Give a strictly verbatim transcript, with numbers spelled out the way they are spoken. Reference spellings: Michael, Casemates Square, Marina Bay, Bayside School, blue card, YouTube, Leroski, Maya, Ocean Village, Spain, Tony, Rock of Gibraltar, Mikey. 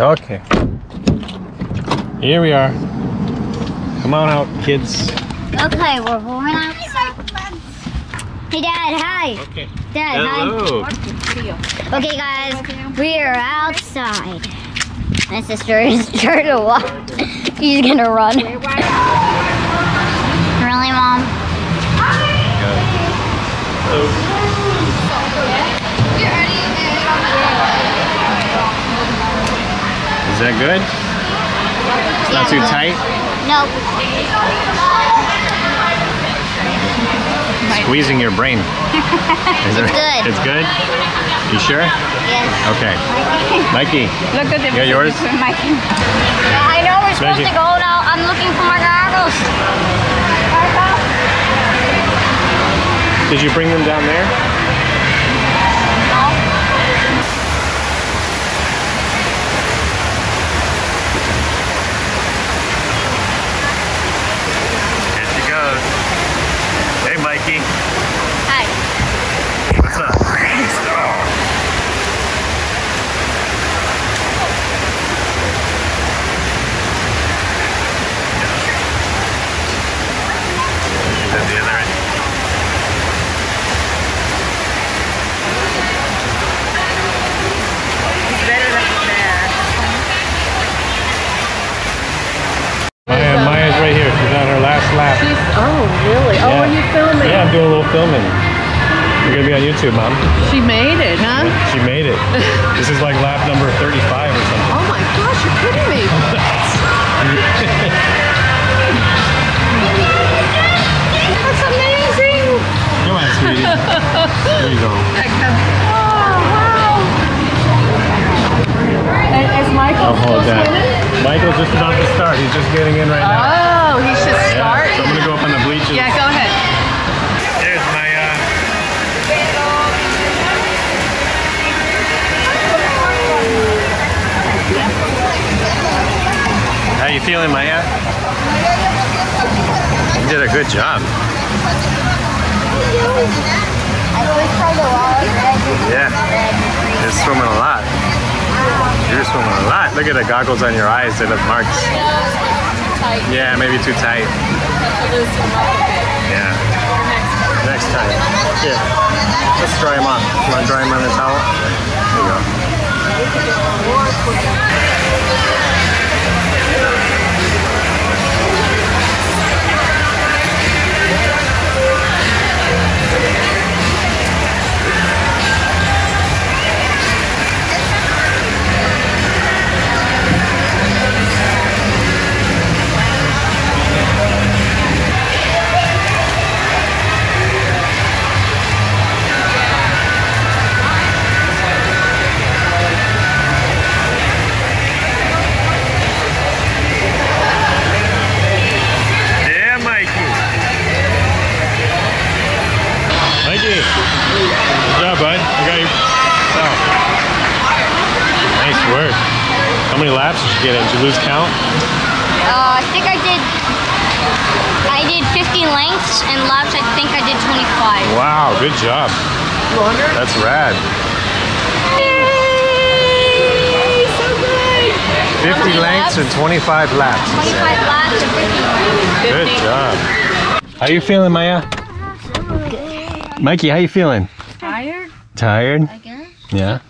Okay. Here we are. Come on out, kids. Okay, we're going outside. Hey, Dad, hi. Okay. Dad, hello. Hi. Okay, guys, we are outside. My sister is trying to walk. She's gonna run. Really, Mom? Hello. Is that good? It's not yeah, too good. Tight? Nope. Squeezing your brain. Is it's it, good. It's good? You sure? Yes. Okay. Mikey. Look at the. You got yours? Mikey. Yeah, I know we're supposed Mikey. to go now. I'm looking for my goggles. Did you bring them down there? Mikey. Hi. What's up? Is that the other end? It's better than that. Maya, Maya's right here. She's on her last lap. She's, oh, really? Yeah. Oh, are you filming? Yeah, I'm doing a little filming. You're gonna be on YouTube, Mom. She made it, huh? She made it. This is like lap number thirty-five or something. Oh my gosh, you're kidding me. That's amazing. Come on, sweetie. There you go. Oh, wow. And is Michael I'll hold that. Michael's just about to start. He's just getting in right now. Oh, he should start. Yeah, so I'm gonna go up on the bleachers. Yeah, go ahead. How you feeling, Maya? You did a good job. Yeah, you're swimming a lot. You're swimming a lot. Look at the goggles on your eyes. They look marked. Yeah, maybe too tight. Yeah. Next time. Yeah. Let's dry them on. You want to dry them on the towel? There you go. How many laps did you get in? Did you lose count? Uh, I think I did, I did fifteen lengths, and laps I think I did twenty-five. Wow, good job. Longer? That's rad. Yay, so great! fifty lengths laps? And twenty-five laps. twenty-five laps and fifty. Good job. How you feeling, Maya? Good. Mikey, how you feeling? Tired. Tired? I guess. Yeah.